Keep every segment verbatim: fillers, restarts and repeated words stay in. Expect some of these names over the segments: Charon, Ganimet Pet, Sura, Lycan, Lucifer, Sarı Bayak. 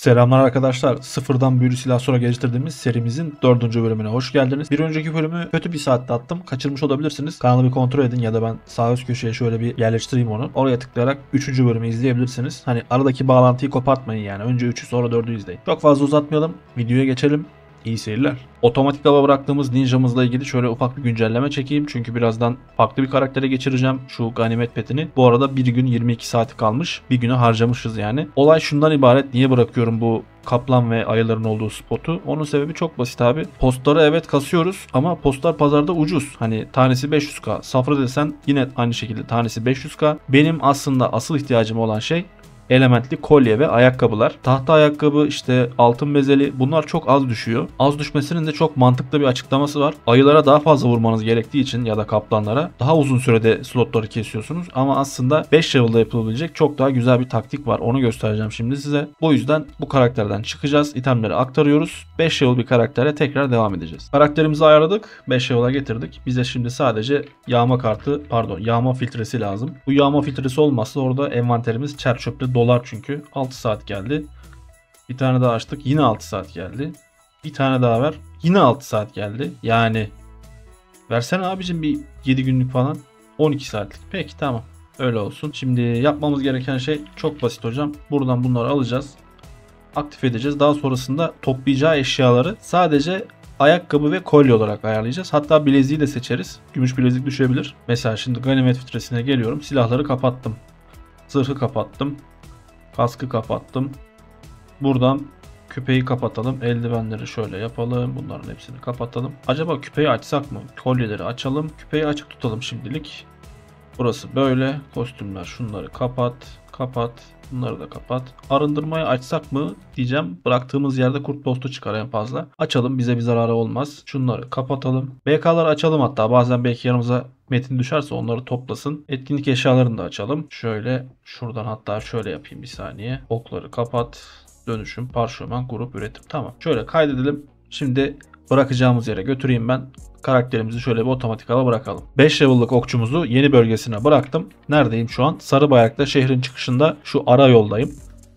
Selamlar arkadaşlar, sıfırdan büyülü silah sonra geliştirdiğimiz serimizin dördüncü bölümüne hoş geldiniz. Bir önceki bölümü kötü bir saatte attım, kaçırmış olabilirsiniz. Kanalı bir kontrol edin ya da ben sağ üst köşeye şöyle bir yerleştireyim onu. Oraya tıklayarak üçüncü bölümü izleyebilirsiniz. Hani aradaki bağlantıyı kopartmayın yani, önce üçü sonra dördü izleyin. Çok fazla uzatmayalım, videoya geçelim. İyi seyirler. Otomatik hava bıraktığımız ninjamızla ilgili şöyle ufak bir güncelleme çekeyim. Çünkü birazdan farklı bir karaktere geçireceğim şu Ganimet Pet'ini. Bu arada bir gün yirmi iki saati kalmış. Bir günü harcamışız yani. Olay şundan ibaret. Niye bırakıyorum bu kaplan ve ayıların olduğu spotu? Onun sebebi çok basit abi. Postları evet kasıyoruz ama postlar pazarda ucuz. Hani tanesi beş yüz K. Safra desen yine aynı şekilde tanesi beş yüz K. Benim aslında asıl ihtiyacım olan şey elementli kolye ve ayakkabılar. Tahta ayakkabı, işte altın bezeli, bunlar çok az düşüyor. Az düşmesinin de çok mantıklı bir açıklaması var. Ayılara daha fazla vurmanız gerektiği için ya da kaplanlara daha uzun sürede slotları kesiyorsunuz. Ama aslında beş level'da yapılabilecek çok daha güzel bir taktik var. Onu göstereceğim şimdi size. Bu yüzden bu karakterden çıkacağız. İtemleri aktarıyoruz. beş level bir karaktere tekrar devam edeceğiz. Karakterimizi ayarladık. beş level'a getirdik. Bize şimdi sadece yağma kartı, pardon yağma filtresi lazım. Bu yağma filtresi olmazsa orada envanterimiz çer çöple dolar çünkü. altı saat geldi. Bir tane daha açtık. Yine altı saat geldi. Bir tane daha ver. Yine altı saat geldi. Yani versene abicim bir yedi günlük falan. on iki saatlik. Peki tamam. Öyle olsun. Şimdi yapmamız gereken şey çok basit hocam. Buradan bunları alacağız. Aktif edeceğiz. Daha sonrasında toplayacağı eşyaları sadece ayakkabı ve kolye olarak ayarlayacağız. Hatta bileziği de seçeriz. Gümüş bilezik düşebilir. Mesela şimdi Ganimet filtresine geliyorum. Silahları kapattım. Zırhı kapattım. Kaskı kapattım. Buradan küpeyi kapatalım. Eldivenleri şöyle yapalım. Bunların hepsini kapatalım. Acaba küpeyi açsak mı? Kolyeleri açalım. Küpeyi açık tutalım şimdilik. Burası böyle. Kostümler, şunları kapat. Kapat. Bunları da kapat. Arındırmayı açsak mı diyeceğim. Bıraktığımız yerde kurt dostu çıkar en fazla. Açalım. Bize bir zararı olmaz. Şunları kapatalım. B K'ları açalım hatta. Bazen belki yanımıza metin düşerse onları toplasın. Etkinlik eşyalarını da açalım. Şöyle şuradan hatta şöyle yapayım bir saniye. Okları kapat. Dönüşüm, parşömen, grup, üretim. Tamam. Şöyle kaydedelim. Şimdi bırakacağımız yere götüreyim ben. Karakterimizi şöyle bir otomatik hava bırakalım. beş level'lık okçumuzu yeni bölgesine bıraktım. Neredeyim şu an? Sarı Bayak'ta şehrin çıkışında şu ara yoldayım.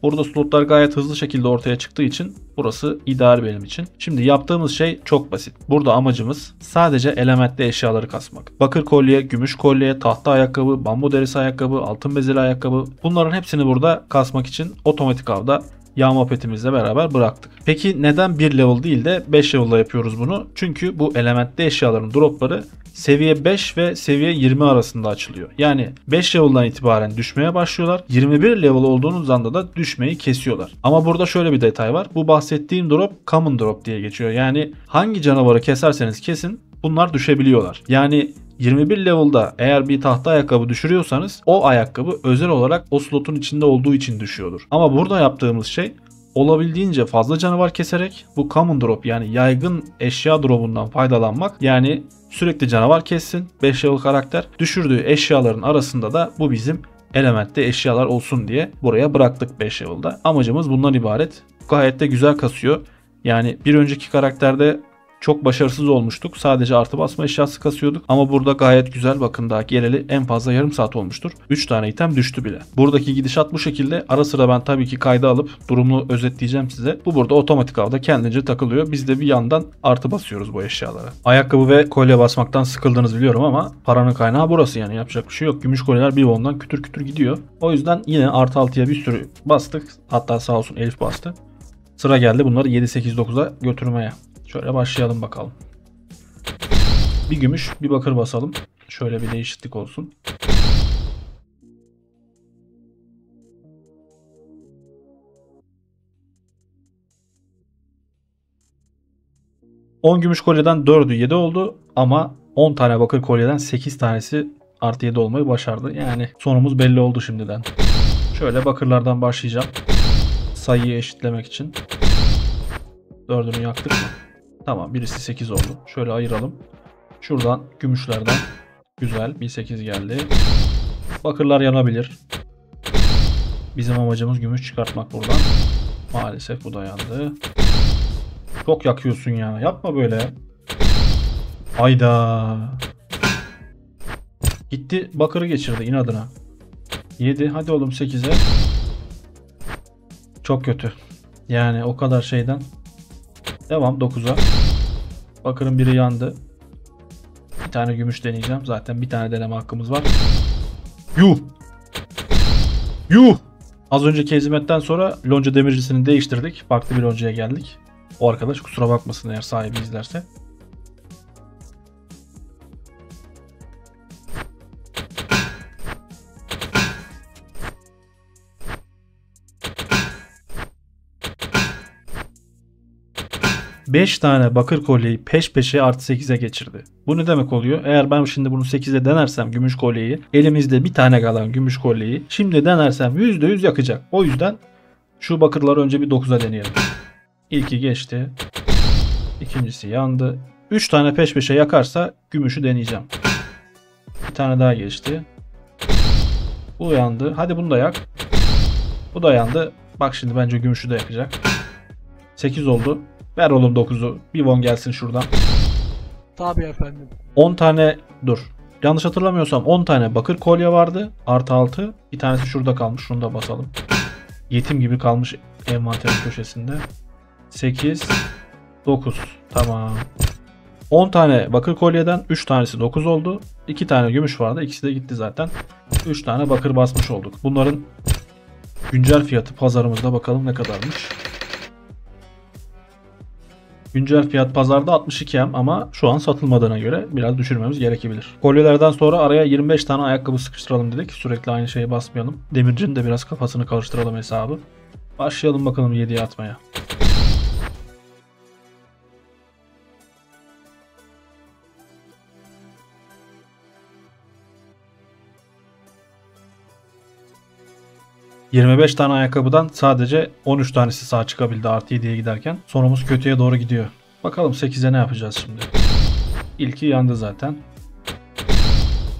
Burada slotlar gayet hızlı şekilde ortaya çıktığı için burası ideal benim için. Şimdi yaptığımız şey çok basit. Burada amacımız sadece elementli eşyaları kasmak. Bakır kolye, gümüş kolye, tahta ayakkabı, bambu derisi ayakkabı, altın bezeli ayakkabı. Bunların hepsini burada kasmak için otomatik havda yağma petimizle beraber bıraktık. Peki neden bir level değil de beş level'da yapıyoruz bunu? Çünkü bu elementli eşyaların dropları seviye beş ve seviye yirmi arasında açılıyor. Yani beş level'dan itibaren düşmeye başlıyorlar. yirmi bir level olduğunuz anda da düşmeyi kesiyorlar. Ama burada şöyle bir detay var. Bu bahsettiğim drop common drop diye geçiyor. Yani hangi canavarı keserseniz kesin bunlar düşebiliyorlar. Yani yirmi bir level'da eğer bir tahta ayakkabı düşürüyorsanız o ayakkabı özel olarak o slotun içinde olduğu için düşüyordur. Ama burada yaptığımız şey olabildiğince fazla canavar keserek bu common drop yani yaygın eşya drop'undan faydalanmak. Yani sürekli canavar kessin beş level karakter, düşürdüğü eşyaların arasında da bu bizim elementte eşyalar olsun diye buraya bıraktık beş level'da. Amacımız bundan ibaret. Gayet de güzel kasıyor. Yani bir önceki karakterde çok başarısız olmuştuk. Sadece artı basma eşyası kasıyorduk. Ama burada gayet güzel. Bakın daha geleli en fazla yarım saat olmuştur. üç tane item düştü bile. Buradaki gidişat bu şekilde. Ara sıra ben tabii ki kayda alıp durumu özetleyeceğim size. Bu burada otomatik avda kendince takılıyor. Biz de bir yandan artı basıyoruz bu eşyalara. Ayakkabı ve kolye basmaktan sıkıldınız biliyorum ama paranın kaynağı burası yani. Yapacak bir şey yok. Gümüş kolyeler bir ondan kütür kütür gidiyor. O yüzden yine artı altıya bir sürü bastık. Hatta sağ olsun Elif bastı. Sıra geldi bunları yedi sekiz dokuza götürmeye. Şöyle başlayalım bakalım. Bir gümüş, bir bakır basalım. Şöyle bir değişiklik olsun. on gümüş kolyeden dördü yedi oldu ama on tane bakır kolyeden sekiz tanesi artı yedi olmayı başardı. Yani sonumuz belli oldu şimdiden. Şöyle bakırlardan başlayacağım. Sayıyı eşitlemek için. dördünü yaktık mı? Tamam birisi sekiz oldu. Şöyle ayıralım. Şuradan gümüşlerden güzel bir sekiz geldi. Bakırlar yanabilir. Bizim amacımız gümüş çıkartmak buradan. Maalesef bu da yandı. Çok yakıyorsun ya. Yapma böyle. Hayda. Gitti bakırı geçirdi inadına. yedi hadi oğlum sekize. Çok kötü. Yani o kadar şeyden. Devam dokuza. Bakırın biri yandı. Bir tane gümüş deneyeceğim. Zaten bir tane deneme hakkımız var. Yuh! Yuh! Az önceki hizmetten sonra lonca demircisini değiştirdik. Farklı bir loncaya geldik. O arkadaş kusura bakmasın eğer sahibi izlerse. beş tane bakır kolyeyi peş peşe artı sekize geçirdi. Bu ne demek oluyor? Eğer ben şimdi bunu sekize denersem gümüş kolyeyi, elimizde bir tane kalan gümüş kolyeyi şimdi denersem yüzde yüz yakacak. O yüzden şu bakırları önce bir dokuza deneyelim. İlki geçti. İkincisi yandı. üç tane peş peşe yakarsa gümüşü deneyeceğim. Bir tane daha geçti. Bu yandı. Hadi bunu da yak. Bu da yandı. Bak şimdi bence gümüşü de yakacak. sekiz oldu. Ver oğlum dokuzu. Bir von gelsin şuradan. Tabii efendim. on tane dur. Yanlış hatırlamıyorsam on tane bakır kolye vardı. Artı altı. Bir tanesi şurada kalmış. Şunu da basalım. Yetim gibi kalmış envanterin köşesinde. sekiz, dokuz. Tamam. on tane bakır kolyeden üç tanesi dokuz oldu. iki tane gümüş vardı. İkisi de gitti zaten. üç tane bakır basmış olduk. Bunların güncel fiyatı pazarımızda bakalım ne kadarmış. Güncel fiyat pazarda altmış iki em ama şu an satılmadığına göre biraz düşürmemiz gerekebilir. Kolyelerden sonra araya yirmi beş tane ayakkabı sıkıştıralım dedik. Sürekli aynı şeye basmayalım. Demircinin de biraz kafasını karıştıralım hesabı. Başlayalım bakalım yediye atmaya. yirmi beş tane ayakkabıdan sadece on üç tanesi sağ çıkabildi artı yediye giderken. Sonumuz kötüye doğru gidiyor. Bakalım sekize ne yapacağız şimdi? İlki yandı zaten.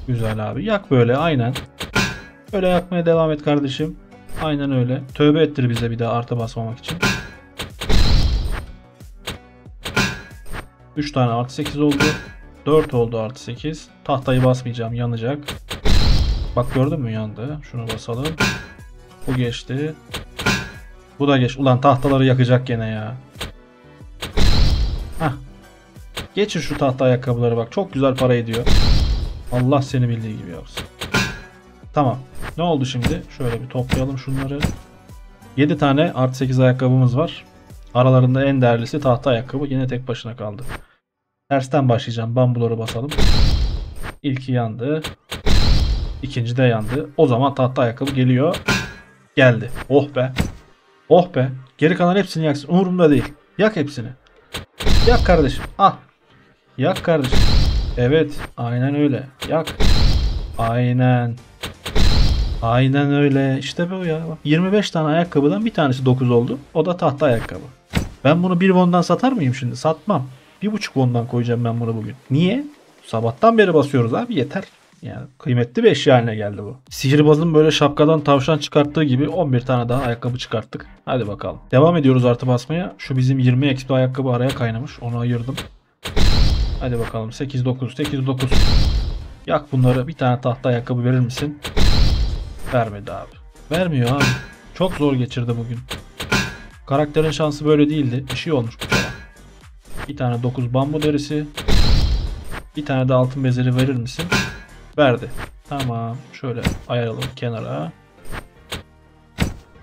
Güzel abi. Yak böyle aynen. Böyle yakmaya devam et kardeşim. Aynen öyle. Tövbe ettir bize bir daha artı basmamak için. üç tane artı sekiz oldu. dört oldu artı sekiz. Tahtayı basmayacağım yanacak. Bak gördün mü yandı. Şunu basalım. Bu geçti. Bu da geç. Ulan tahtaları yakacak gene ya. Hah. Geçin şu tahta ayakkabıları bak. Çok güzel para ediyor. Allah seni bildiği gibi yapsın. Tamam. Ne oldu şimdi? Şöyle bir toplayalım şunları. yedi tane artı sekiz ayakkabımız var. Aralarında en değerlisi tahta ayakkabı. Yine tek başına kaldı. Tersten başlayacağım. Bambuları basalım. İlki yandı. İkinci de yandı. O zaman tahta ayakkabı geliyor. Geldi. Oh be. Oh be. Geri kalan hepsini yaksın. Umurumda değil. Yak hepsini. Yak kardeşim. Ah. Yak kardeşim. Evet. Aynen öyle. Yak. Aynen. Aynen öyle. İşte bu ya. Bak, yirmi beş tane ayakkabıdan bir tanesi dokuz oldu. O da tahta ayakkabı. Ben bunu bir vondan satar mıyım şimdi? Satmam. bir buçuk vondan koyacağım ben bunu bugün. Niye? Sabahtan beri basıyoruz abi. Yeter. Yani kıymetli bir eşya haline geldi bu. Sihirbazın böyle şapkadan tavşan çıkarttığı gibi on bir tane daha ayakkabı çıkarttık. Hadi bakalım. Devam ediyoruz artı basmaya. Şu bizim yirmi eksikli ayakkabı araya kaynamış. Onu ayırdım. Hadi bakalım. sekiz dokuz sekiz dokuz. Yak bunları. Bir tane tahta ayakkabı verir misin? Vermedi abi. Vermiyor abi. Çok zor geçirdi bugün. Karakterin şansı böyle değildi. Bir şey olmuş bu kadar. Bir tane dokuz bambu derisi. Bir tane de altın bezeli verir misin? Verdi. Tamam. Şöyle ayaralım kenara.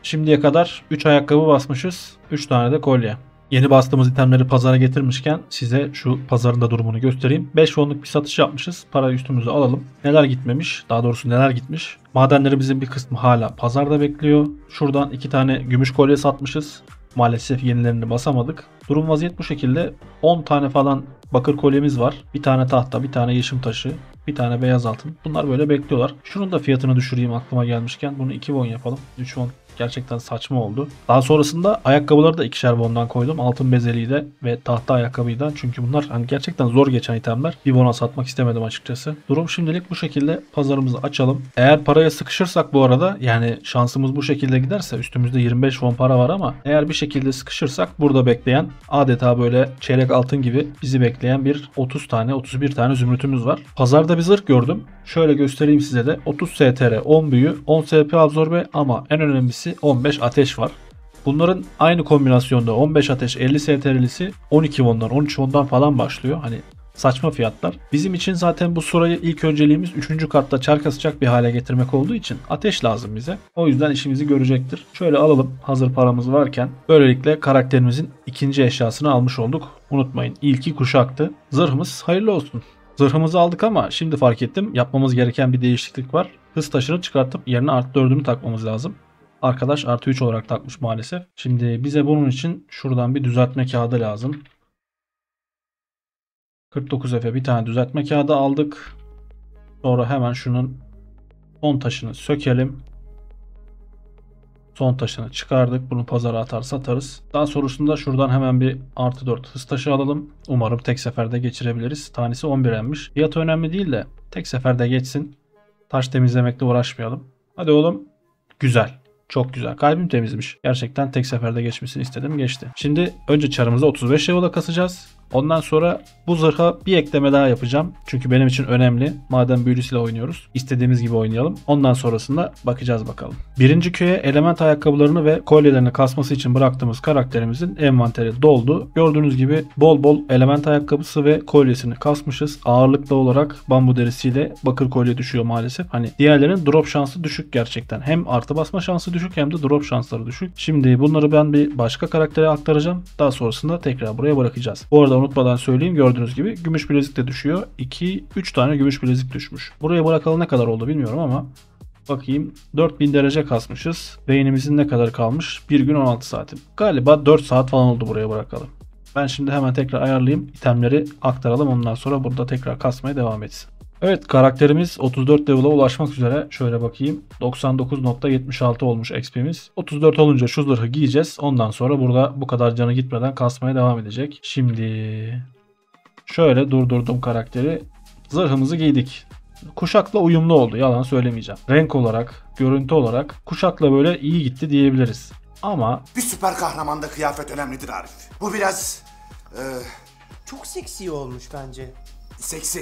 Şimdiye kadar üç ayakkabı basmışız. üç tane de kolye. Yeni bastığımız itemleri pazara getirmişken size şu pazarın da durumunu göstereyim. beş vonluk bir satış yapmışız. Para üstümüze alalım. Neler gitmemiş? Daha doğrusu neler gitmiş? Madenlerimizin bir kısmı hala pazarda bekliyor. Şuradan iki tane gümüş kolye satmışız. Maalesef yenilerini basamadık. Durum vaziyet bu şekilde. on tane falan bakır kolyemiz var. Bir tane tahta, bir tane yeşim taşı, bir tane beyaz altın. Bunlar böyle bekliyorlar. Şunun da fiyatını düşüreyim aklıma gelmişken. Bunu iki won yapalım. üç won gerçekten saçma oldu. Daha sonrasında ayakkabıları da ikişer won'dan koydum. Altın bezeliği de ve tahta ayakkabıyı da. Çünkü bunlar hani gerçekten zor geçen itemler. bir won'a satmak istemedim açıkçası. Durum şimdilik bu şekilde. Pazarımızı açalım. Eğer paraya sıkışırsak bu arada, yani şansımız bu şekilde giderse, üstümüzde yirmi beş won para var ama eğer bir şekilde sıkışırsak burada bekleyen, adeta böyle çeyrek altın gibi bizi bekleyen bir otuz tane otuz bir tane zümrütümüz var. Pazarda bir zırh gördüm. Şöyle göstereyim size de. otuz S T R on büyü, on S P absorbe ama en önemlisi on beş ateş var. Bunların aynı kombinasyonda on beş ateş elli S T R'lisi on iki won'dan on üç won'dan falan başlıyor. Hani saçma fiyatlar. Bizim için zaten bu sırayı ilk önceliğimiz üçüncü katta çarka sıcak bir hale getirmek olduğu için ateş lazım bize. O yüzden işimizi görecektir. Şöyle alalım hazır paramız varken. Böylelikle karakterimizin ikinci eşyasını almış olduk. Unutmayın ilki kuşaktı. Zırhımız hayırlı olsun. Zırhımızı aldık ama şimdi fark ettim yapmamız gereken bir değişiklik var. Hız taşını çıkartıp yerine artı dördünü takmamız lazım. Arkadaş artı üç olarak takmış maalesef. Şimdi bize bunun için şuradan bir düzeltme kağıdı lazım. kırk dokuz F'e bir tane düzeltme kağıdı aldık. Sonra hemen şunun son taşını sökelim. Son taşını çıkardık. Bunu pazara atar satarız. Daha sonrasında şuradan hemen bir artı dört hız taşı alalım. Umarım tek seferde geçirebiliriz. Tanesi on bir'enmiş. Fiyat önemli değil de tek seferde geçsin. Taş temizlemekle uğraşmayalım. Hadi oğlum. Güzel. Çok güzel. Kalbim temizmiş. Gerçekten tek seferde geçmesini istedim. Geçti. Şimdi önce çarımıza otuz beş level'a kasacağız. Ondan sonra bu zırha bir ekleme daha yapacağım. Çünkü benim için önemli. Madem büyülüsüyle oynuyoruz. İstediğimiz gibi oynayalım. Ondan sonrasında bakacağız bakalım. Birinci köye element ayakkabılarını ve kolyelerini kasması için bıraktığımız karakterimizin envanteri doldu. Gördüğünüz gibi bol bol element ayakkabısı ve kolyesini kasmışız. Ağırlıklı olarak bambu derisiyle bakır kolye düşüyor maalesef. Hani diğerlerinin drop şansı düşük gerçekten. Hem artı basma şansı düşük hem de drop şansları düşük. Şimdi bunları ben bir başka karaktere aktaracağım. Daha sonrasında tekrar buraya bırakacağız. Bu arada unutmadan söyleyeyim gördüğünüz gibi gümüş bilezik de düşüyor. iki üç tane gümüş bilezik düşmüş. Buraya bırakalı ne kadar oldu bilmiyorum ama bakayım dört bin derece kasmışız. Beynimizin ne kadar kalmış? bir gün on altı saatim. Galiba dört saat falan oldu buraya bırakalım. Ben şimdi hemen tekrar ayarlayayım. İtemleri aktaralım ondan sonra burada tekrar kasmaya devam etsin. Evet karakterimiz otuz dört level'a ulaşmak üzere. Şöyle bakayım. doksan dokuz nokta yetmiş altı olmuş X P'miz. otuz dört olunca şu zırhı giyeceğiz. Ondan sonra burada bu kadar canı gitmeden kasmaya devam edecek. Şimdi şöyle durdurdum karakteri. Zırhımızı giydik. Kuşakla uyumlu oldu. Yalan söylemeyeceğim. Renk olarak, görüntü olarak kuşakla böyle iyi gitti diyebiliriz. Ama bir süper kahramanda kıyafet önemlidir Arif. Bu biraz e... çok seksi olmuş bence. Seksi.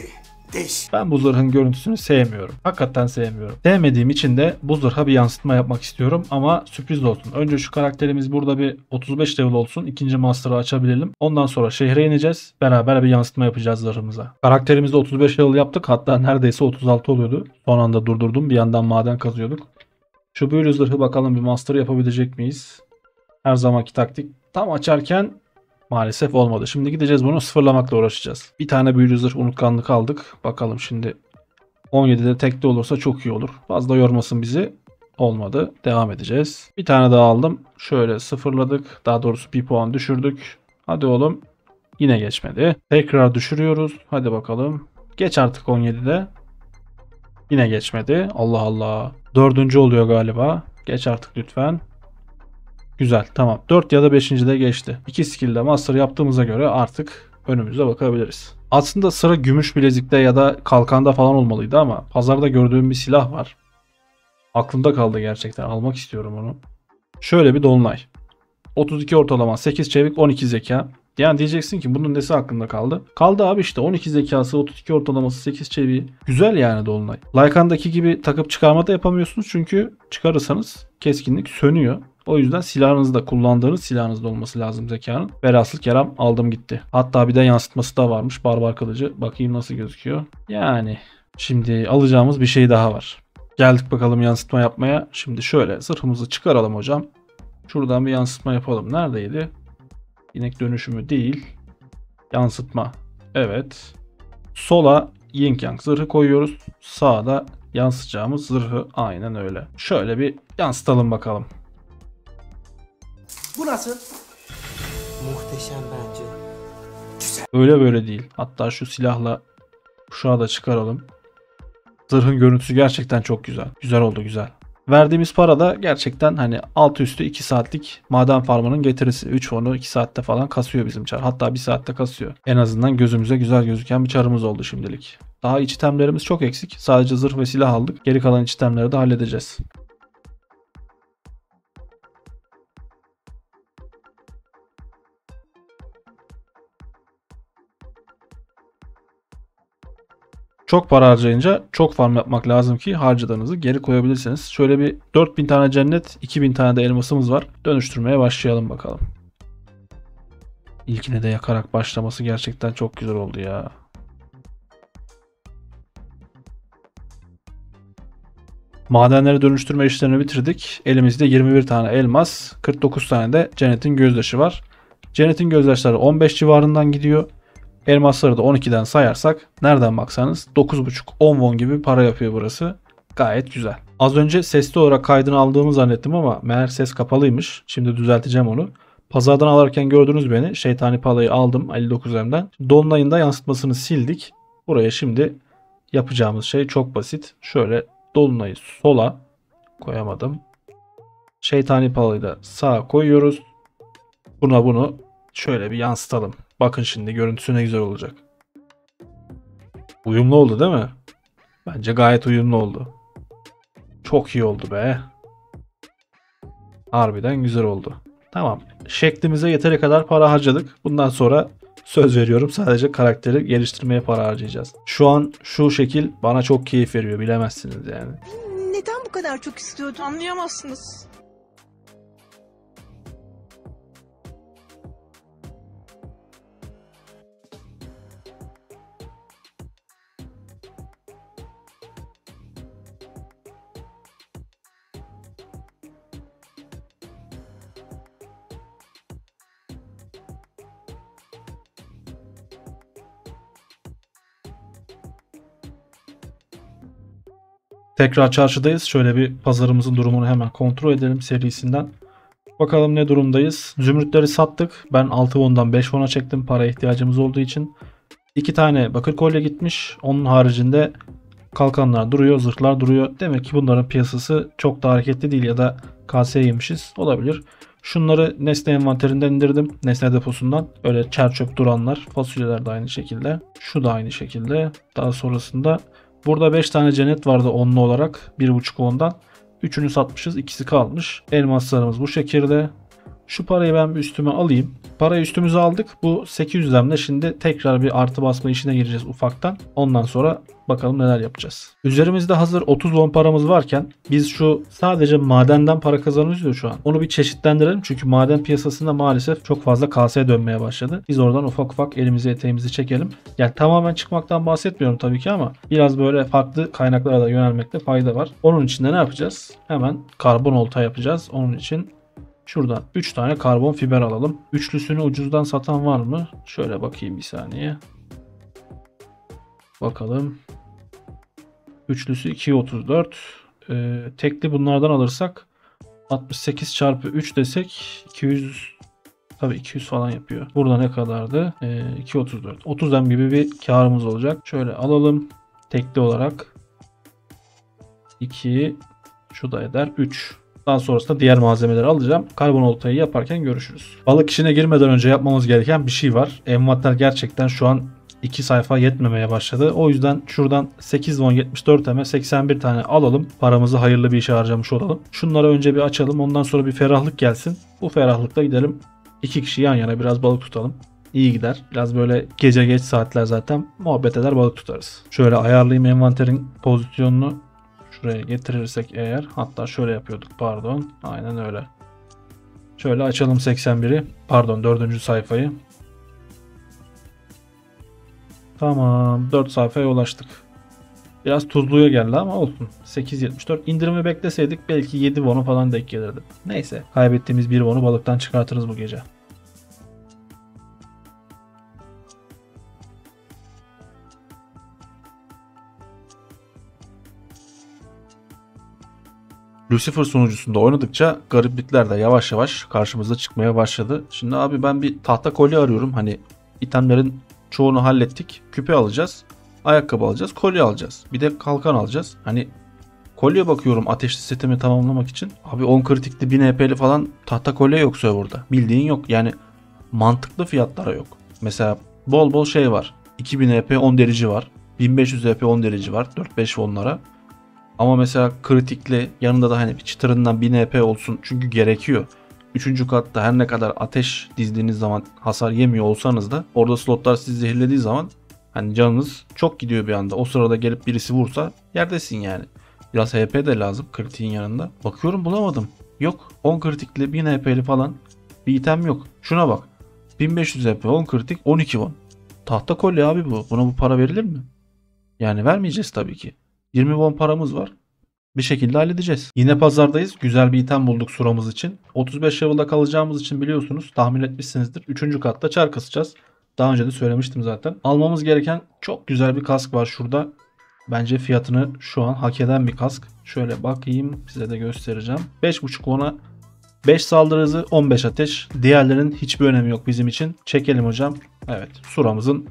Değiş. Ben bu zırhın görüntüsünü sevmiyorum. Hakikaten sevmiyorum. Sevmediğim için de bu zırha bir yansıtma yapmak istiyorum ama sürpriz olsun. Önce şu karakterimiz burada bir otuz beş level olsun. İkinci master'ı açabilelim. Ondan sonra şehre ineceğiz. Beraber bir yansıtma yapacağız zırhımıza. Karakterimizi otuz beş level yaptık. Hatta neredeyse otuz altı oluyordu. Son anda durdurdum. Bir yandan maden kazıyorduk. Şu büyülü zırhı bakalım bir master yapabilecek miyiz? Her zamanki taktik. Tam açarken maalesef olmadı. Şimdi gideceğiz bunu sıfırlamakla uğraşacağız. Bir tane büyülü zırh unutkanlık aldık. Bakalım şimdi on yedi'de tekli olursa çok iyi olur. Fazla yormasın bizi. Olmadı. Devam edeceğiz. Bir tane daha aldım. Şöyle sıfırladık. Daha doğrusu bir puan düşürdük. Hadi oğlum. Yine geçmedi. Tekrar düşürüyoruz. Hadi bakalım. Geç artık on yedi'de. Yine geçmedi. Allah Allah. Dördüncü oluyor galiba. Geç artık lütfen. Güzel tamam dört ya da beşinci de geçti. iki skill'de master yaptığımıza göre artık önümüze bakabiliriz. Aslında sıra gümüş bilezikte ya da kalkanda falan olmalıydı ama pazarda gördüğüm bir silah var. Aklımda kaldı gerçekten almak istiyorum onu. Şöyle bir dolunay. otuz iki ortalama sekiz çevik on iki zeka. Yani diyeceksin ki bunun nesi aklında kaldı? Kaldı abi işte on iki zekası, otuz iki ortalaması, sekiz çeviği. Güzel yani dolunay. Lycan'daki gibi takıp çıkarma da yapamıyorsunuz çünkü çıkarırsanız keskinlik sönüyor. O yüzden silahınızda kullandığınız silahınızda olması lazım zekanın. Velhasıl kelam aldım gitti. Hatta bir de yansıtması da varmış barbar kılıcı. Bakayım nasıl gözüküyor. Yani şimdi alacağımız bir şey daha var. Geldik bakalım yansıtma yapmaya. Şimdi şöyle zırhımızı çıkaralım hocam. Şuradan bir yansıtma yapalım. Neredeydi? İnek dönüşümü değil. Yansıtma. Evet. Sola yin yang zırhı koyuyoruz. Sağda yansıtacağımız zırhı aynen öyle. Şöyle bir yansıtalım bakalım. Bu nasıl? Muhteşem bence. Güzel. Öyle böyle değil. Hatta şu silahla kuşağı da çıkaralım. Zırhın görüntüsü gerçekten çok güzel. Güzel oldu güzel. Verdiğimiz para da gerçekten hani altı üstü iki saatlik maden farmının getirisi. üç onu iki saatte falan kasıyor bizim çar. Hatta bir saatte kasıyor. En azından gözümüze güzel gözüken bir çarımız oldu şimdilik. Daha iç itemlerimiz çok eksik. Sadece zırh ve silah aldık. Geri kalan iç itemleri de halledeceğiz. Çok para harcayınca çok farm yapmak lazım ki harcadığınızı geri koyabilirsiniz. Şöyle bir dört bin tane cennet, iki bin tane de elmasımız var. Dönüştürmeye başlayalım bakalım. İlkine de yakarak başlaması gerçekten çok güzel oldu ya. Madenleri dönüştürme işlerini bitirdik. Elimizde yirmi bir tane elmas, kırk dokuz tane de cennetin gözdaşı var. Cennetin gözdaşları on beş civarından gidiyor. Elmasları da on ikiden sayarsak nereden baksanız dokuz buçuk on won gibi para yapıyor burası. Gayet güzel. Az önce sesli olarak kaydını aldığımı zannettim ama meğer ses kapalıymış. Şimdi düzelteceğim onu. Pazardan alarken gördünüz beni. Şeytani palayı aldım elli dokuz M'den. Dolunayın da yansıtmasını sildik. Buraya şimdi yapacağımız şey çok basit. Şöyle dolunayı sola koyamadım. Şeytani palayı da sağa koyuyoruz. Buna bunu şöyle bir yansıtalım. Bakın şimdi görüntüsü ne güzel olacak. Uyumlu oldu değil mi? Bence gayet uyumlu oldu. Çok iyi oldu be. Harbiden güzel oldu. Tamam. Şeklimize yeteri kadar para harcadık. Bundan sonra söz veriyorum sadece karakteri geliştirmeye para harcayacağız. Şu an şu şekil bana çok keyif veriyor. Bilemezsiniz yani. Neden bu kadar çok istiyordun? Anlayamazsınız. Tekrar çarşıdayız. Şöyle bir pazarımızın durumunu hemen kontrol edelim serisinden. Bakalım ne durumdayız. Zümrütleri sattık. Ben altı won'dan beş won'a çektim. Para ihtiyacımız olduğu için. iki tane bakır kolye gitmiş. Onun haricinde kalkanlar duruyor. Zırhlar duruyor. Demek ki bunların piyasası çok da hareketli değil ya da kaseye yemişiz. Olabilir. Şunları nesne envanterinden indirdim. Nesne deposundan. Öyle çer çöp duranlar. Fasulyeler de aynı şekilde. Şu da aynı şekilde. Daha sonrasında... Burada beş tane cennet vardı onlu olarak. bir buçuk ondan. üçünü satmışız. ikisi kalmış. Elmaslarımız bu şekilde. Şu parayı ben bir üstüme alayım. Parayı üstümüze aldık. Bu sekiz yüzlemle şimdi tekrar bir artı basma işine gireceğiz ufaktan. Ondan sonra bakalım neler yapacağız. Üzerimizde hazır otuz won paramız varken biz şu sadece madenden para kazanıyoruz ya şu an. Onu bir çeşitlendirelim çünkü maden piyasasında maalesef çok fazla kaseye dönmeye başladı. Biz oradan ufak ufak elimizi eteğimizi çekelim. Yani tamamen çıkmaktan bahsetmiyorum tabii ki ama biraz böyle farklı kaynaklara da yönelmekte fayda var. Onun için de ne yapacağız? Hemen karbon olta yapacağız. Onun için şuradan üç tane karbon fiber alalım. Üçlüsünü ucuzdan satan var mı? Şöyle bakayım bir saniye. Bakalım. Üçlüsü iki otuz dört. Ee, tekli bunlardan alırsak altmış sekiz çarpı üç desek iki yüz, tabii iki yüz falan yapıyor. Burada ne kadardı? Ee, iki otuz dört. otuz M gibi bir karımız olacak. Şöyle alalım. Tekli olarak. iki. Şu da eder. üç. Daha sonrasında diğer malzemeleri alacağım. Karbon oltayı yaparken görüşürüz. Balık işine girmeden önce yapmamız gereken bir şey var. Envanter gerçekten şu an iki sayfa yetmemeye başladı. O yüzden şuradan sekiz won yetmiş dört M'e seksen bir tane alalım. Paramızı hayırlı bir işe harcamış olalım. Şunları önce bir açalım. Ondan sonra bir ferahlık gelsin. Bu ferahlıkla gidelim. iki kişi yan yana biraz balık tutalım. İyi gider. Biraz böyle gece geç saatler zaten muhabbet eder balık tutarız. Şöyle ayarlayayım envanterin pozisyonunu. Şuraya getirirsek eğer, hatta şöyle yapıyorduk pardon, aynen öyle. Şöyle açalım seksen biri, pardon dördüncü sayfayı. Tamam, dört sayfaya ulaştık. Biraz tuzluya geldi ama olsun. sekiz yetmiş dört. İndirimi bekleseydik belki yedi won'u falan denk gelirdi. Neyse, kaybettiğimiz bir won'u balıktan çıkartırız bu gece. Lucifer sunucusunda oynadıkça gariplikler de yavaş yavaş karşımıza çıkmaya başladı. Şimdi abi ben bir tahta kolye arıyorum. Hani itemlerin çoğunu hallettik. Küpe alacağız. Ayakkabı alacağız. Kolye alacağız. Bir de kalkan alacağız. Hani kolye bakıyorum ateşli setimi tamamlamak için. Abi on kritikli bin E P'li falan tahta kolye yok serverda. Bildiğin yok. Yani mantıklı fiyatlara yok. Mesela bol bol şey var. iki bin E P on derici var. bin beş yüz E P on derici var. dört beş wonlara. Ama mesela kritikli yanında da hani bir çıtırından bin E P olsun çünkü gerekiyor. Üçüncü katta her ne kadar ateş dizdiğiniz zaman hasar yemiyor olsanız da orada slotlar sizi zehirlediği zaman Hani canınız çok gidiyor bir anda. O sırada gelip birisi vursa yerdesin yani. Biraz H P de lazım kritiğin yanında. Bakıyorum bulamadım. Yok. on kritikli bin H P'li falan bir item yok. Şuna bak. bin beş yüz H P, on kritik, on iki won. Tahta kolye abi bu. Buna bu para verilir mi? Yani vermeyeceğiz tabii ki. yirmi won paramız var. Bir şekilde halledeceğiz. Yine pazardayız. Güzel bir item bulduk suramız için. otuz beş level'da kalacağımız için biliyorsunuz, tahmin etmişsinizdir. üçüncü katta çar kasacağız. Daha önce de söylemiştim zaten. Almamız gereken çok güzel bir kask var şurada. Bence fiyatını şu an hak eden bir kask. Şöyle bakayım, size de göstereceğim. beş buçuk won'a beş saldırı hızı, on beş ateş. Diğerlerinin hiçbir önemi yok bizim için. Çekelim hocam. Evet, suramızın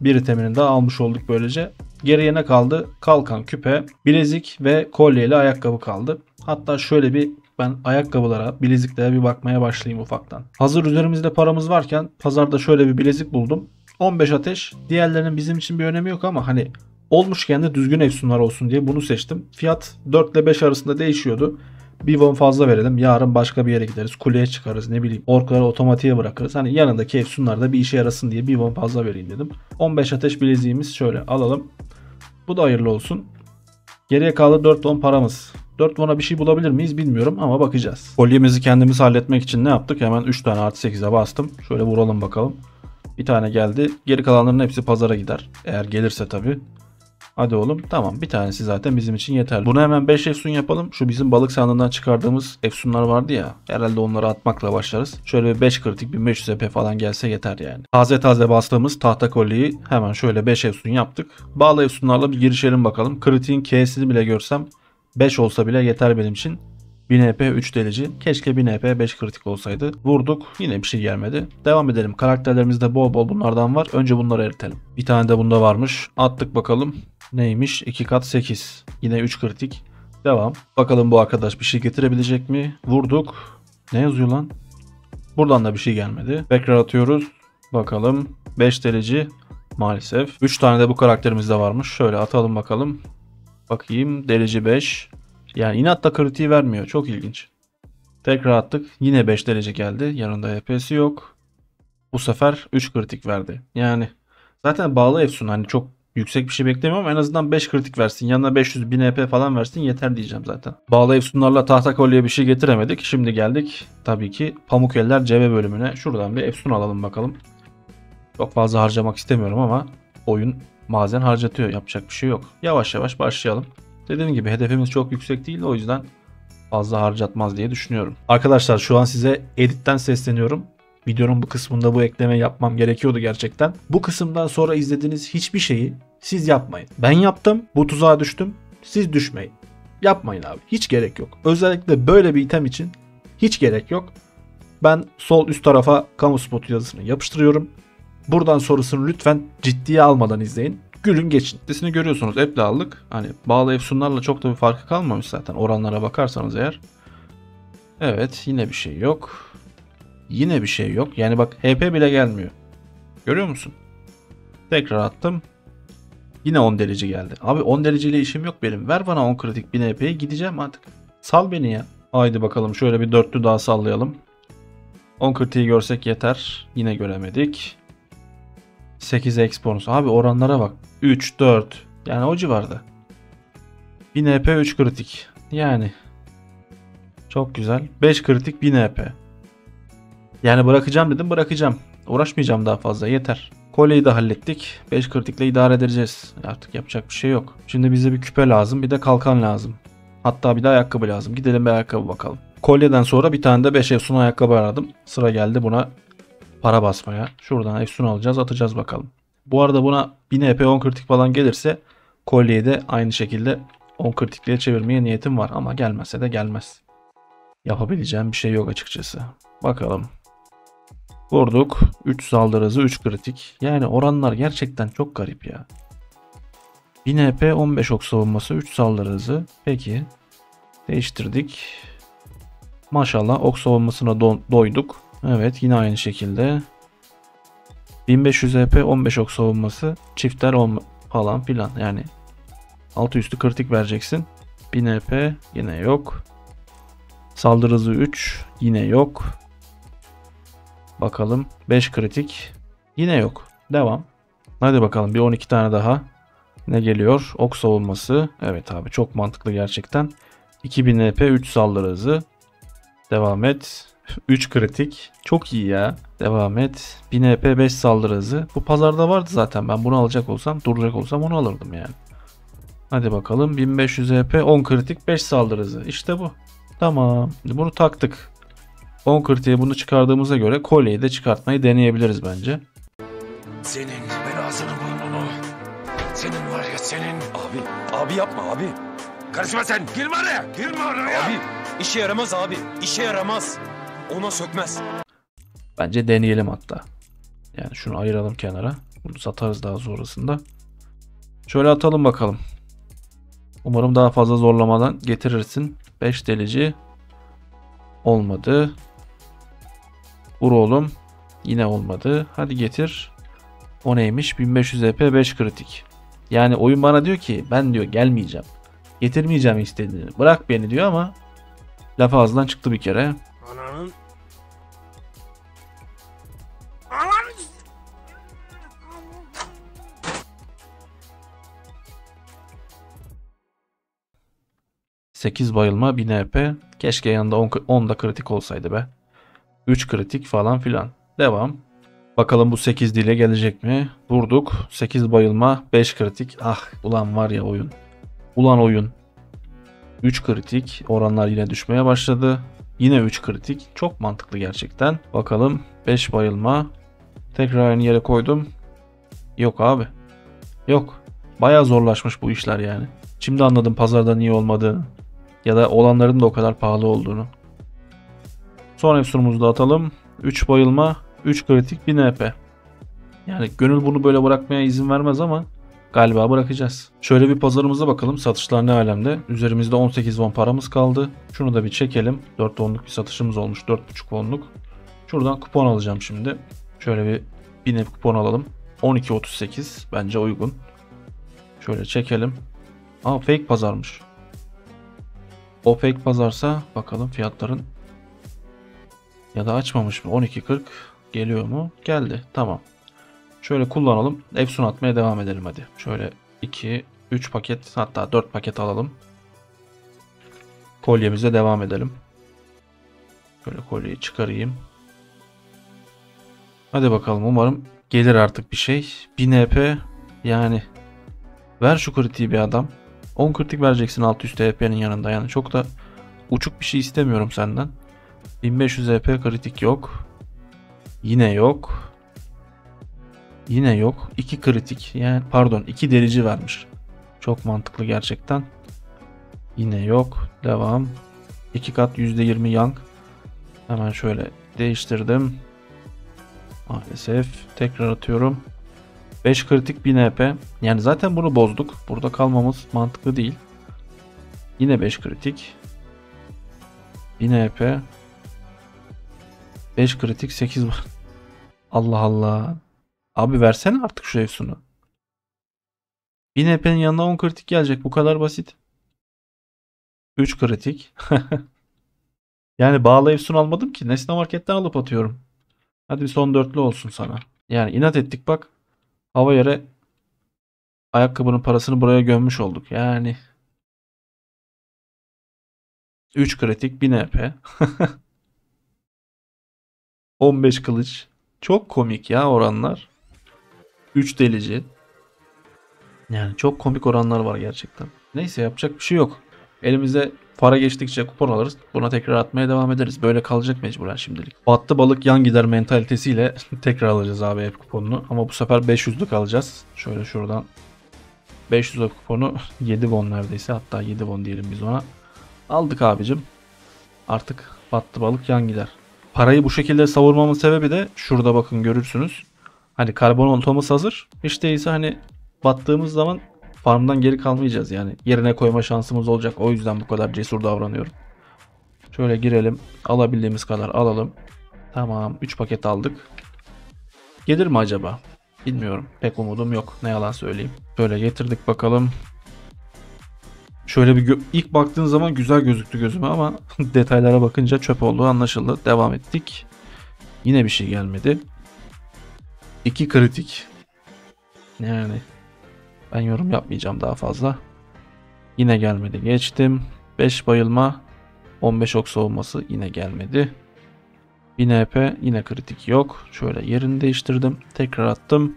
bir itemini daha almış olduk böylece. Geriye ne kaldı? Kalkan, küpe, bilezik ve kolyeli ayakkabı kaldı. Hatta şöyle bir ben ayakkabılara, bileziklere bir bakmaya başlayayım ufaktan. Hazır üzerimizde paramız varken pazarda şöyle bir bilezik buldum. on beş ateş. Diğerlerinin bizim için bir önemi yok ama hani olmuşken de düzgün efsunlar olsun diye bunu seçtim. Fiyat dört ile beş arasında değişiyordu. Bir won fazla verelim. Yarın başka bir yere gideriz. Kuleye çıkarız. Ne bileyim. Orkları otomatiğe bırakırız. Hani yanındaki efsunlar da bir işe yarasın diye bir won fazla vereyim dedim. on beş ateş bileziğimiz şöyle alalım. Bu da hayırlı olsun. Geriye kaldı dört won paramız. dört won'a bir şey bulabilir miyiz bilmiyorum ama bakacağız. Kolyemizi kendimiz halletmek için ne yaptık? Hemen üç tane artı sekize bastım. Şöyle vuralım bakalım. Bir tane geldi. Geri kalanların hepsi pazara gider. Eğer gelirse tabii. Hadi oğlum, tamam, bir tanesi zaten bizim için yeterli. Bunu hemen beş efsun yapalım. Şu bizim balık sandığından çıkardığımız efsunlar vardı ya, herhalde onları atmakla başlarız. Şöyle beş kritik, bin beş yüz E P falan gelse yeter yani. Taze taze bastığımız tahta kolyeyi hemen şöyle beş efsun yaptık. Bağlı efsunlarla bir girişelim bakalım. Kritiğin K'sini bile görsem beş olsa bile yeter benim için. bin E P, üç delici. Keşke bin E P, beş kritik olsaydı. Vurduk, yine bir şey gelmedi. Devam edelim. Karakterlerimizde bol bol bunlardan var. Önce bunları eritelim. Bir tane de bunda varmış. Attık bakalım. Neymiş? iki kat sekiz. Yine üç kritik. Devam. Bakalım bu arkadaş bir şey getirebilecek mi? Vurduk. Ne yazıyor lan? Buradan da bir şey gelmedi. Tekrar atıyoruz. Bakalım. beş delici. Maalesef. üç tane de bu karakterimizde varmış. Şöyle atalım bakalım. Bakayım. Delici beş. Yani inatla kritiği vermiyor. Çok ilginç. Tekrar attık. Yine beş derece geldi. Yanında H P'si yok. Bu sefer üç kritik verdi. Yani zaten bağlı efsun. Hani çok yüksek bir şey beklemiyorum. En azından beş kritik versin. Yanına beş yüz bin H P falan versin. Yeter diyeceğim zaten. Bağlı efsunlarla tahta kolyeye bir şey getiremedik. Şimdi geldik tabii ki pamuk eller cebe bölümüne. Şuradan bir efsun alalım bakalım. Çok fazla harcamak istemiyorum ama oyun bazen harcatıyor. Yapacak bir şey yok. Yavaş yavaş başlayalım. Dediğim gibi hedefimiz çok yüksek değil, o yüzden fazla harcatmaz diye düşünüyorum. Arkadaşlar şu an size editten sesleniyorum. Videonun bu kısmında bu ekleme yapmam gerekiyordu gerçekten. Bu kısımdan sonra izlediğiniz hiçbir şeyi siz yapmayın. Ben yaptım, bu tuzağa düştüm, siz düşmeyin. Yapmayın abi, hiç gerek yok. Özellikle böyle bir item için hiç gerek yok. Ben sol üst tarafa kamu spotu yazısını yapıştırıyorum. Buradan sonrasını lütfen ciddiye almadan izleyin. Gülün geçin. Sitesini görüyorsunuz. App'le aldık. Hani bağlı efsunlarla çok da bir farkı kalmamış zaten. Oranlara bakarsanız eğer. Evet. Yine bir şey yok. Yine bir şey yok. Yani bak H P bile gelmiyor. Görüyor musun? Tekrar attım. Yine on derece geldi. Abi on dereceyle işim yok benim. Ver bana on kritik, bin H P'ye gideceğim artık. Sal beni ya. Haydi bakalım. Şöyle bir dörtlü daha sallayalım. on kritiği görsek yeter. Yine göremedik. sekize X bonus. Abi oranlara bak. üç, dört. Yani o civarda. bin E P, üç kritik. Yani. Çok güzel. beş kritik, bin E P. Yani bırakacağım dedim, bırakacağım. Uğraşmayacağım daha fazla. Yeter. Kolyeyi de hallettik. beş kritikle idare edeceğiz. Artık yapacak bir şey yok. Şimdi bize bir küpe lazım. Bir de kalkan lazım. Hatta bir de ayakkabı lazım. Gidelim bir ayakkabı bakalım. Kolyeden sonra bir tane de beş efsun ayakkabı aradım. Sıra geldi buna. Para basmaya. Şuradan efsun alacağız. Atacağız bakalım. Bu arada buna bin E P, on kritik falan gelirse kolyeyi de aynı şekilde on kritikliğe çevirmeye niyetim var. Ama gelmezse de gelmez. Yapabileceğim bir şey yok açıkçası. Bakalım. Vurduk. üç saldırı hızı, üç kritik. Yani oranlar gerçekten çok garip ya. bin E P, on beş ok savunması, üç saldırı hızı. Peki. Değiştirdik. Maşallah ok savunmasına do doyduk. Evet, yine aynı şekilde bin beş yüz E P, on beş ok savunması, çiftler on falan filan, yani altı üstü kritik vereceksin. bin E P yine yok. Saldırı hızı üç yine yok. Bakalım beş kritik yine yok. Devam. Hadi bakalım bir on iki tane daha. Ne geliyor? Ok savunması. Evet abi çok mantıklı gerçekten. iki bin H P, üç saldırı hızı. Devam et. üç kritik. Çok iyi ya. Devam et. bin H P, beş saldırı hızı. Bu pazarda vardı zaten. Ben bunu alacak olsam, duracak olsam onu alırdım yani. Hadi bakalım. bin beş yüz H P, on kritik, beş saldırı hızı. İşte bu. Tamam. Bunu taktık. on kritiğe bunu çıkardığımıza göre kolyeyi de çıkartmayı deneyebiliriz bence. Senin ben hazırım bunu. Senin var ya senin. Abi, abi yapma abi. Karışma sen. Girme oraya. Girme oraya. Abi işe yaramaz abi. İşe yaramaz. Ona sökmez. Bence deneyelim hatta. Yani şunu ayıralım kenara. Bunu satarız daha sonrasında. Şöyle atalım bakalım. Umarım daha fazla zorlamadan getirirsin. beş delici. Olmadı. Vur oğlum. Yine olmadı. Hadi getir. O neymiş? bin beş yüz E P, beş kritik. Yani oyun bana diyor ki ben diyor gelmeyeceğim. Getirmeyeceğim istediğini. Bırak beni diyor ama laf ağzından çıktı bir kere. Ananın. Ananın. sekiz bayılma, bin H P. Keşke yanında on da kritik olsaydı be. üç kritik falan filan. Devam. Bakalım bu sekiz dile gelecek mi? Vurduk. sekiz bayılma, beş kritik. Ah ulan var ya oyun. Ulan oyun. üç kritik. Oranlar yine düşmeye başladı. Yine üç kritik. Çok mantıklı gerçekten. Bakalım. beş bayılma. Tekrar aynı yere koydum. Yok abi. Yok. Bayağı zorlaşmış bu işler yani. Şimdi anladım pazarda niye olmadığını. Ya da olanların da o kadar pahalı olduğunu. Son efsunumuzu da atalım. üç bayılma. üç kritik. bin H P. Yani gönül bunu böyle bırakmaya izin vermez ama galiba bırakacağız. Şöyle bir pazarımıza bakalım. Satışlar ne alemde? Üzerimizde on sekiz won paramız kaldı. Şunu da bir çekelim. dört wonluk bir satışımız olmuş. dört buçuk wonluk. Şuradan kupon alacağım şimdi. Şöyle bir bin kupon alalım. on iki otuz sekiz. Bence uygun. Şöyle çekelim. Aa fake pazarmış. O fake pazarsa bakalım fiyatların. Ya da açmamış mı? on iki kırk geliyor mu? Geldi. Tamam. Şöyle kullanalım. Efsun atmaya devam edelim hadi. Şöyle iki, üç paket hatta dört paket alalım. Kolyemize devam edelim. Şöyle kolyeyi çıkarayım. Hadi bakalım umarım gelir artık bir şey. bin H P yani. Ver şu kritiği bir adam. on kritik vereceksin altı yüz H P'nin yanında. Yani çok da uçuk bir şey istemiyorum senden. bin beş yüz H P kritik yok. Yine yok. Yine yok. iki kritik. Yani pardon iki delici vermiş. Çok mantıklı gerçekten. Yine yok. Devam. iki kat yüzde yirmi yang. Hemen şöyle değiştirdim. Maalesef. Tekrar atıyorum. beş kritik bin H P. Yani zaten bunu bozduk. Burada kalmamız mantıklı değil. Yine beş kritik. bin H P. beş kritik sekiz var. Allah Allah. Abi versene artık şu efsunu. bin H P'nin yanına on kritik gelecek. Bu kadar basit. üç kritik. Yani bağlı efsun almadım ki. Nesne marketten alıp atıyorum. Hadi bir son dörtlü olsun sana. Yani inat ettik bak. Hava yere ayakkabının parasını buraya gömmüş olduk. Yani. üç kritik bin H P. on beş kılıç. Çok komik ya oranlar. üç delici. Yani çok komik oranlar var gerçekten. Neyse yapacak bir şey yok. Elimize para geçtikçe kupon alırız. Buna tekrar atmaya devam ederiz. Böyle kalacak mecburen şimdilik. Battı balık yan gider mentalitesiyle tekrar alacağız abi hep kuponunu. Ama bu sefer beş yüzlük alacağız. Şöyle şuradan beş yüz kuponu yedi won neredeyse. Hatta yedi won diyelim biz ona. Aldık abicim. Artık battı balık yan gider. Parayı bu şekilde savurmamın sebebi de şurada bakın görürsünüz. Hani karbon oltamız hazır. Hiç değilse hani battığımız zaman farmdan geri kalmayacağız yani. Yerine koyma şansımız olacak. O yüzden bu kadar cesur davranıyorum. Şöyle girelim. Alabildiğimiz kadar alalım. Tamam. üç paket aldık. Gelir mi acaba? Bilmiyorum. Pek umudum yok. Ne yalan söyleyeyim. Şöyle getirdik bakalım. Şöyle bir ilk baktığın zaman güzel gözüktü gözüme ama detaylara bakınca çöp olduğu anlaşıldı. Devam ettik. Yine bir şey gelmedi. iki kritik. Yani ben yorum yapmayacağım daha fazla. Yine gelmedi, geçtim. beş bayılma, on beş ok soğuması, yine gelmedi. bin E P, yine kritik yok. Şöyle yerini değiştirdim. Tekrar attım.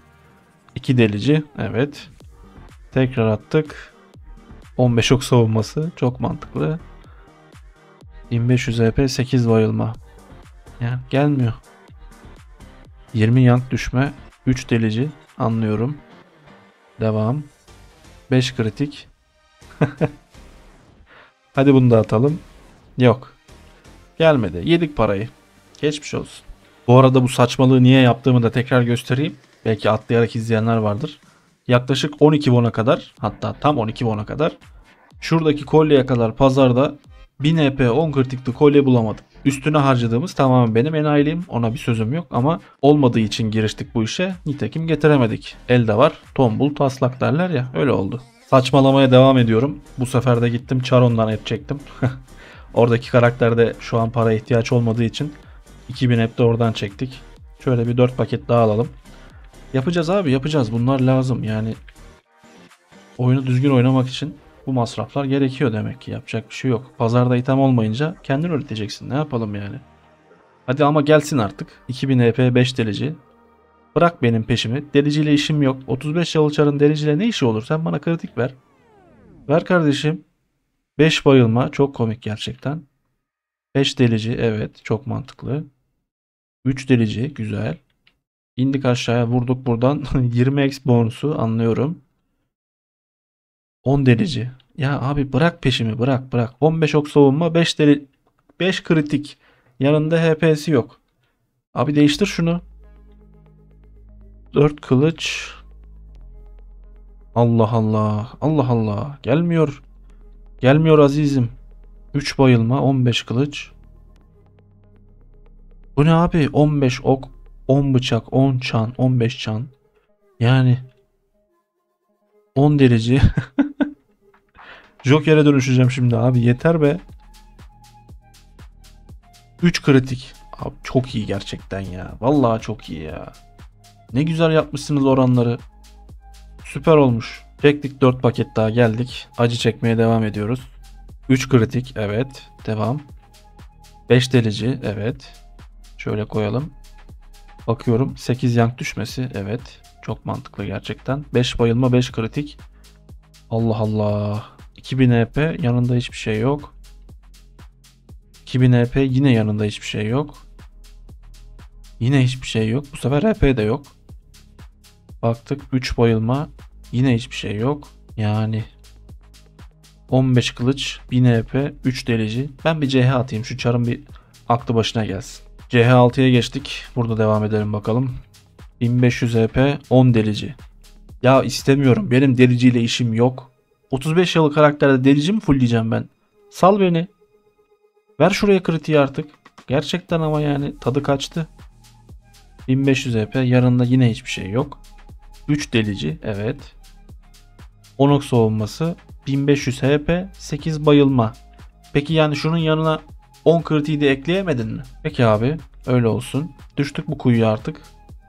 iki delici, evet. Tekrar attık. on beş ok savunması çok mantıklı. bin beş yüz E P, sekiz bayılma. Ya gelmiyor. yirmi yank düşme, üç delici, anlıyorum. Devam. beş kritik. Hadi bunu da atalım. Yok. Gelmedi. Yedik parayı. Geçmiş olsun. Bu arada bu saçmalığı niye yaptığımı da tekrar göstereyim. Belki atlayarak izleyenler vardır. Yaklaşık on iki bona kadar, hatta tam on iki bona kadar şuradaki kolyeye kadar pazarda bin E P on kritikli kolye bulamadım. Üstüne harcadığımız tamamen benim enayiliğim, ona bir sözüm yok ama olmadığı için giriştik bu işe, nitekim getiremedik. Elde var tombul taslak derler ya, öyle oldu. Saçmalamaya devam ediyorum. Bu sefer de gittim Charon'dan et çektim. Oradaki karakterde şu an para ihtiyaç olmadığı için iki bin E P de oradan çektik. Şöyle bir dört paket daha alalım. Yapacağız abi, yapacağız. Bunlar lazım yani. Oyunu düzgün oynamak için bu masraflar gerekiyor demek ki. Yapacak bir şey yok. Pazarda item olmayınca kendin üreteceksin. Ne yapalım yani. Hadi ama gelsin artık. iki bin E P, beş delici. Bırak benim peşimi. Deliciyle işim yok. otuz beş yalıçarın deliciyle ne işi olur? Sen bana kritik ver. Ver kardeşim. beş bayılma. Çok komik gerçekten. beş delici. Evet. Çok mantıklı. üç delici. Güzel. İndik aşağıya, vurduk buradan. yirmi x bonusu, anlıyorum. on delici. Ya abi bırak peşimi, bırak bırak. on beş ok savunma, beş deli, beş kritik. Yanında H P'si yok. Abi değiştir şunu. dört kılıç. Allah Allah. Allah Allah. Gelmiyor. Gelmiyor azizim. üç bayılma, on beş kılıç. Bu ne abi? on beş ok. on bıçak, on çan, on beş çan. Yani on delici. Joker'e dönüşeceğim şimdi abi. Yeter be. üç kritik. Abi çok iyi gerçekten ya. Vallahi çok iyi ya. Ne güzel yapmışsınız oranları. Süper olmuş. Çektik dört paket daha, geldik. Acı çekmeye devam ediyoruz. üç kritik. Evet. Devam. beş delici. Evet. Şöyle koyalım. Bakıyorum sekiz yank düşmesi, evet çok mantıklı gerçekten. beş bayılma, beş kritik. Allah Allah. iki bin E P, yanında hiçbir şey yok. iki bin E P, yine yanında hiçbir şey yok. Yine hiçbir şey yok. Bu sefer E P de yok. Baktık üç bayılma, yine hiçbir şey yok. Yani on beş kılıç, bin E P, üç delici. Ben bir C H atayım, şu çarın bir aklı başına gelsin. C H altıya geçtik. Burada devam edelim bakalım. bin beş yüz E P, on delici. Ya istemiyorum. Benim deliciyle işim yok. otuz beş yıllık karakterde delici mi fullleyeceğim ben? Sal beni. Ver şuraya kritiği artık. Gerçekten ama yani tadı kaçtı. bin beş yüz E P, yanında yine hiçbir şey yok. üç delici, evet. on ok soğunması, bin beş yüz H P, sekiz bayılma. Peki yani şunun yanına on kritiği de ekleyemedin mi? Peki abi öyle olsun. Düştük bu kuyuya artık.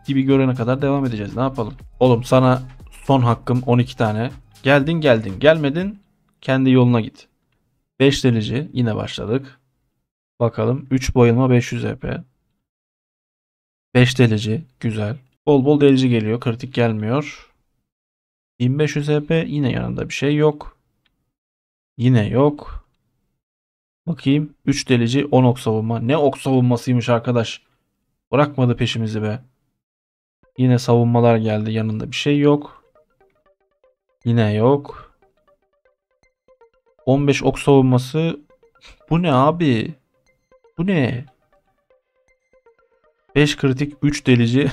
Gibi görene kadar devam edeceğiz. Ne yapalım? Oğlum sana son hakkım on iki tane. Geldin geldin. Gelmedin. Kendi yoluna git. beş delici. Yine başladık. Bakalım. üç bayılma, beş yüz E P. beş delici. Güzel. Bol bol delici geliyor. Kritik gelmiyor. bin beş yüz E P. Yine yanında bir şey yok. Yine yok. Bakayım. üç delici, on ok savunma. Ne ok savunmasıymış arkadaş. Bırakmadı peşimizi be. Yine savunmalar geldi. Yanında bir şey yok. Yine yok. on beş ok savunması. Bu ne abi? Bu ne? beş kritik, üç delici.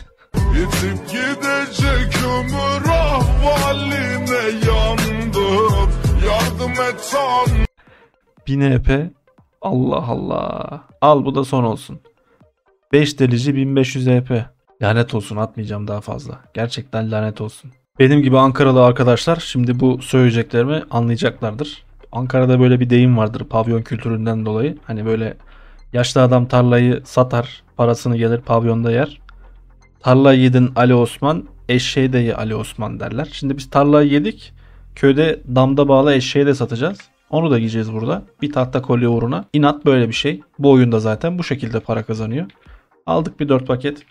Yetip gidecek ömür ahvaline yandım. Yardım et tam. bin E P. Allah Allah. Al bu da son olsun. beş delici, bin beş yüz E P. Lanet olsun, atmayacağım daha fazla. Gerçekten lanet olsun. Benim gibi Ankaralı arkadaşlar şimdi bu söyleyeceklerimi anlayacaklardır. Ankara'da böyle bir deyim vardır pavyon kültüründen dolayı. Hani böyle yaşlı adam tarlayı satar, parasını gelir pavyonda yer. Tarlayı yedin Ali Osman, eşeğe de ye Ali Osman derler. Şimdi biz tarlayı yedik. Köyde damda bağlı eşeğe de satacağız. Onu da yiyeceğiz burada. Bir tahta kolye uğruna. İnat böyle bir şey. Bu oyunda zaten bu şekilde para kazanıyor. Aldık bir dört paket.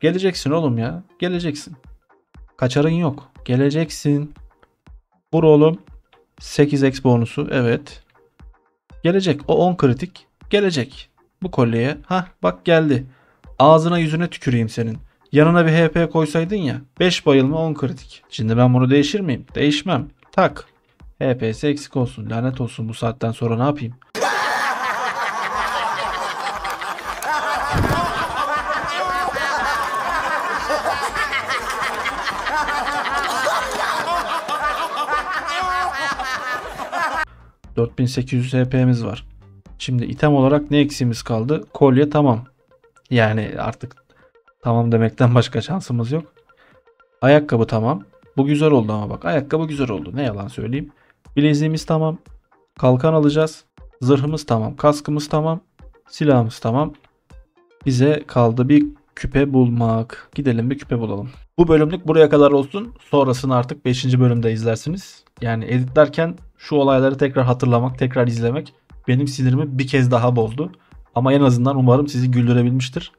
Geleceksin oğlum ya. Geleceksin. Kaçarın yok. Geleceksin. Vur oğlum. sekiz x bonusu. Evet. Gelecek. O on kritik. Gelecek. Bu kolyeye. Hah bak geldi. Ağzına yüzüne tüküreyim senin. Yanına bir H P koysaydın ya. beş bayılma on kritik. Şimdi ben bunu değişir miyim? Değişmem. Tak. H P'si eksik olsun. Lanet olsun bu saatten sonra ne yapayım? dört bin sekiz yüz H P'miz var. Şimdi item olarak ne eksiğimiz kaldı? Kolye tamam. Yani artık tamam demekten başka şansımız yok. Ayakkabı tamam. Bu güzel oldu ama bak. Ayakkabı güzel oldu. Ne yalan söyleyeyim. Bileziğimiz tamam. Kalkan alacağız. Zırhımız tamam. Kaskımız tamam. Silahımız tamam. Bize kaldı bir küpe bulmak. Gidelim bir küpe bulalım. Bu bölümlük buraya kadar olsun. Sonrasını artık beşinci bölümde izlersiniz. Yani editlerken şu olayları tekrar hatırlamak, tekrar izlemek benim sinirimi bir kez daha bozdu. Ama en azından umarım sizi güldürebilmiştir.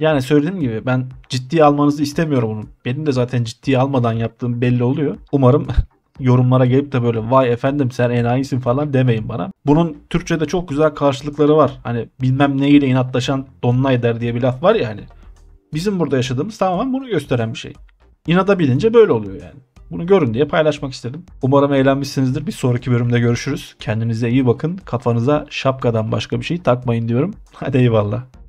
Yani söylediğim gibi ben ciddiye almanızı istemiyorum bunu. Benim de zaten ciddiye almadan yaptığım belli oluyor. Umarım yorumlara gelip de böyle vay efendim sen enayisin falan demeyin bana. Bunun Türkçe'de çok güzel karşılıkları var. Hani bilmem neyle inatlaşan donuna eder diye bir laf var ya hani. Bizim burada yaşadığımız tamamen bunu gösteren bir şey. İnada bilince böyle oluyor yani. Bunu görün diye paylaşmak istedim. Umarım eğlenmişsinizdir. Bir sonraki bölümde görüşürüz. Kendinize iyi bakın. Kafanıza şapkadan başka bir şey takmayın diyorum. Hadi eyvallah.